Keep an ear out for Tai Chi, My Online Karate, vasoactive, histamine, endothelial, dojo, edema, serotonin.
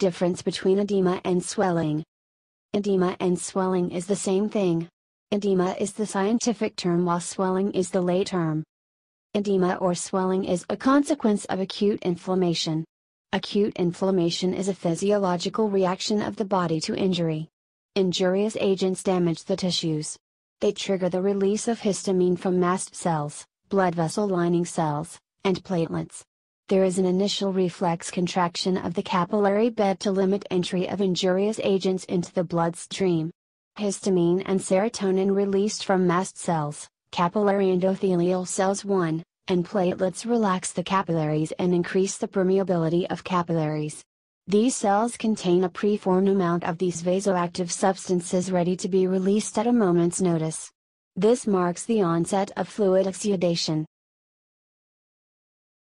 Difference between edema and swelling. Edema and swelling is the same thing. Edema is the scientific term while swelling is the lay term. Edema or swelling is a consequence of acute inflammation. Acute inflammation is a physiological reaction of the body to injury. Injurious agents damage the tissues. They trigger the release of histamine from mast cells, blood vessel lining cells, and platelets. There is an initial reflex contraction of the capillary bed to limit entry of injurious agents into the bloodstream. Histamine and serotonin released from mast cells, capillary endothelial cells 1, and platelets relax the capillaries and increase the permeability of capillaries. These cells contain a preformed amount of these vasoactive substances ready to be released at a moment's notice. This marks the onset of fluid oxidation.